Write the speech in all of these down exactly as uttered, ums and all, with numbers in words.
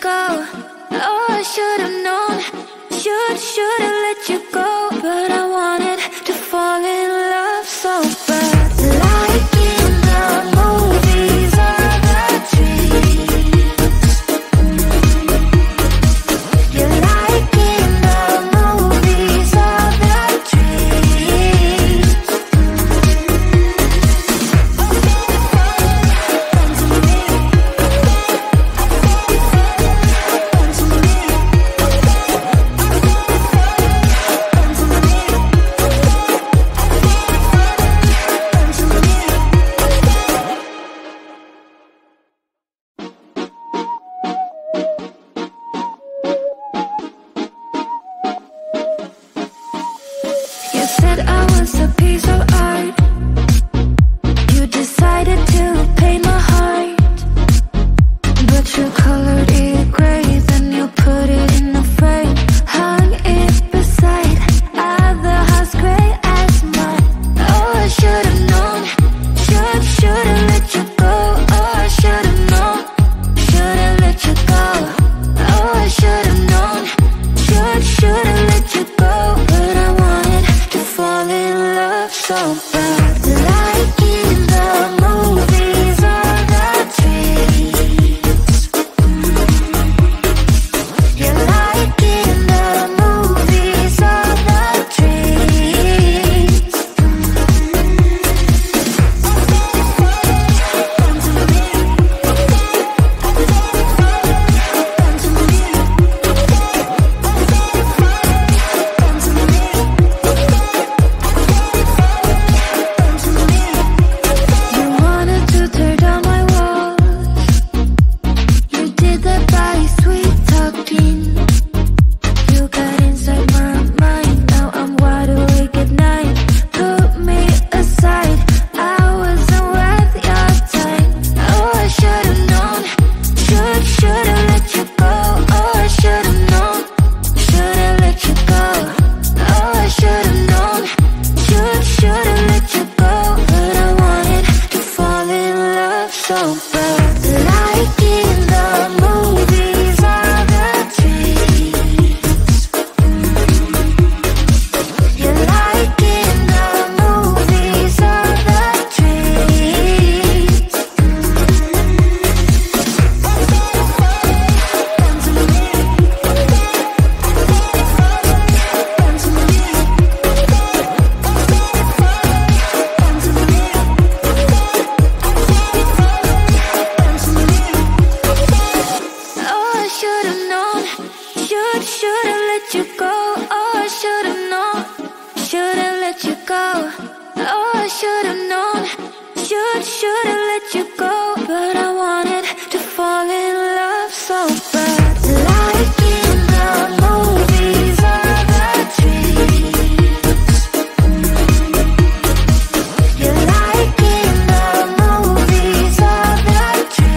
go. Oh, I should have known. Should, should have let you go. But I wanted to fall in love so bad. Like in the movies or the dreams. You're like in the movies or the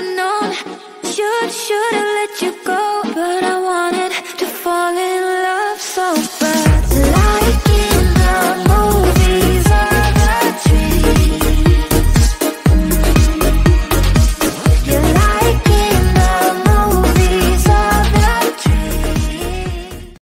should've known, should, should've